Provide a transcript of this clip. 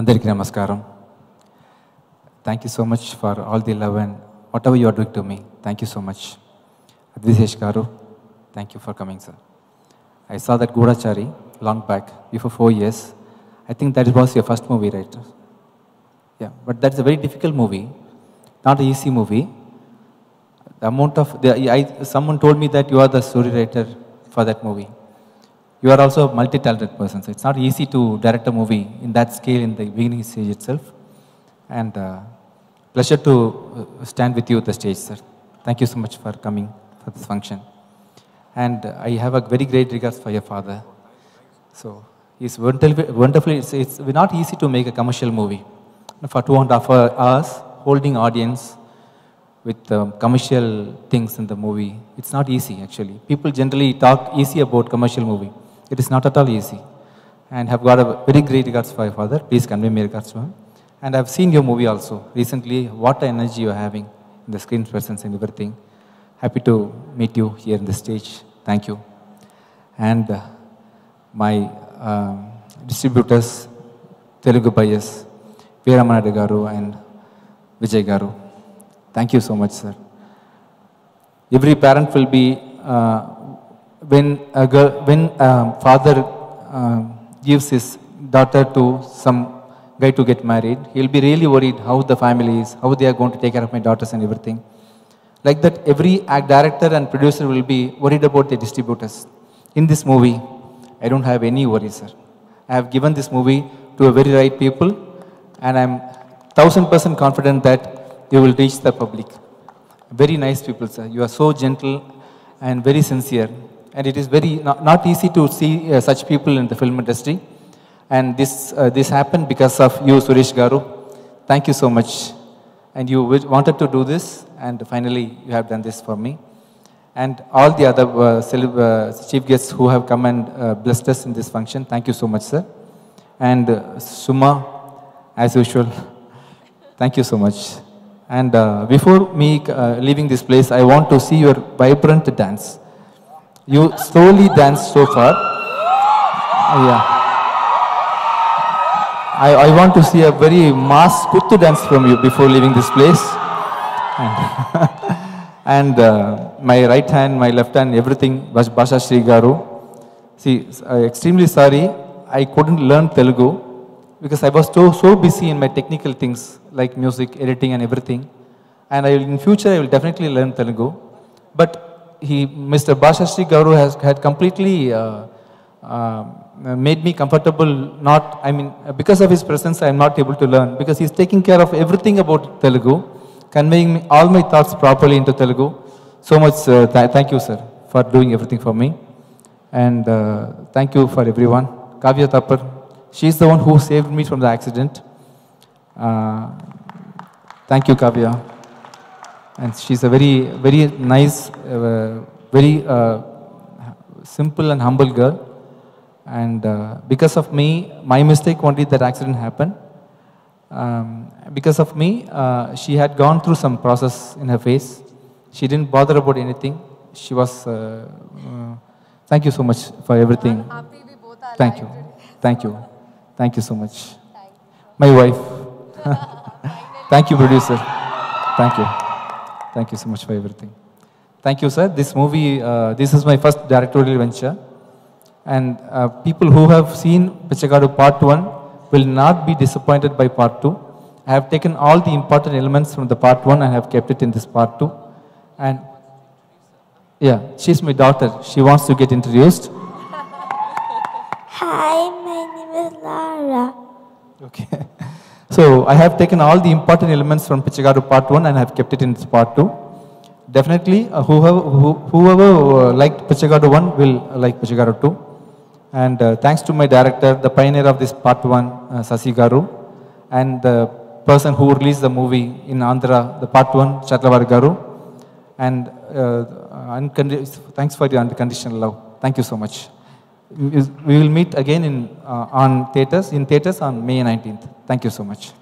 Andariki Namaskaram. Thank you so much for all the love and whatever you are doing to me. Thank you so much. Adivi Sesh Garu, thank you for coming, sir. I saw that Gorachari long back, before 4 years. I think that was your first movie, right? Yeah, but that's a very difficult movie, not an easy movie. The amount of, someone told me that you are the story writer for that movie. You are also a multi-talented person, so it's not easy to direct a movie in that scale in the beginning stage itself. And pleasure to stand with you at the stage, sir. Thank you so much for coming for this function. And I have a very great regards for your father. So it's wonderful. It's not easy to make a commercial movie. For 2.5 hours, holding audience with commercial things in the movie, it's not easy actually. People generally talk easy about commercial movie. It is not at all easy. And have got a very great regards for your father. Please convey my regards to him. And I've seen your movie also recently. What energy you're having in the screen presence and everything. Happy to meet you here in the stage. Thank you. And my distributors, Telugu Bias, Veeramanadu Garu and Vijay Garu. Thank you so much, sir. Every parent will be, when a father gives his daughter to some guy to get married, he'll be really worried how the family is, how they are going to take care of my daughters and everything. Like that, every director and producer will be worried about the distributors. In this movie, I don't have any worries, sir. I have given this movie to a very right people, and I'm 1000% confident that you will reach the public. Very nice people, sir. You are so gentle and very sincere. And it is very not easy to see such people in the film industry. And this happened because of you, Suresh Garu. Thank you so much. And you wanted to do this, and finally you have done this for me. And all the other chief guests who have come and blessed us in this function, thank you so much, sir. And Summa, as usual, thank you so much. And before me leaving this place, I want to see your vibrant dance. You slowly danced so far. Yeah. I want to see a very mass kuttu dance from you before leaving this place. And my right hand, my left hand, everything, Basha Shree Garu. See, I'm extremely sorry, I couldn't learn Telugu. Because I was so busy in my technical things like music, editing and everything. And in future I will definitely learn Telugu. But Mr. Basha Shree Garu had completely made me comfortable, because of his presence I am not able to learn. Because he is taking care of everything about Telugu, conveying me, all my thoughts properly into Telugu. So much, thank you, sir, for doing everything for me. And thank you for everyone. Kavya Thapar. She is the one who saved me from the accident. Thank you, Kavya. And she's a very, very nice, very simple and humble girl. And because of me, my mistake only that accident happened. Because of me, she had gone through some process in her face. She didn't bother about anything. She was, thank you so much for everything. Thank you. Thank you. Thank you so much. Thank you. My wife. Thank you, producer. Thank you. Thank you so much for everything. Thank you, sir. This movie, this is my first directorial venture. And people who have seen Bichagadu Part 1 will not be disappointed by Part 2. I have taken all the important elements from the Part 1 and have kept it in this Part 2. And yeah, she's my daughter. She wants to get introduced. Hi, my name is Lara. Okay. So, I have taken all the important elements from Bichagadu Part 1 and I have kept it in Part 2. Definitely, whoever liked Bichagadu 1 will like Bichagadu 2. And thanks to my director, the pioneer of this Part 1, Sasi Garu, and the person who released the movie in Andhra, the Part 1, Chatlavar Garu. And thanks for your unconditional love. Thank you so much. We will meet again in theaters on May 19th. Thank you so much. Thank you.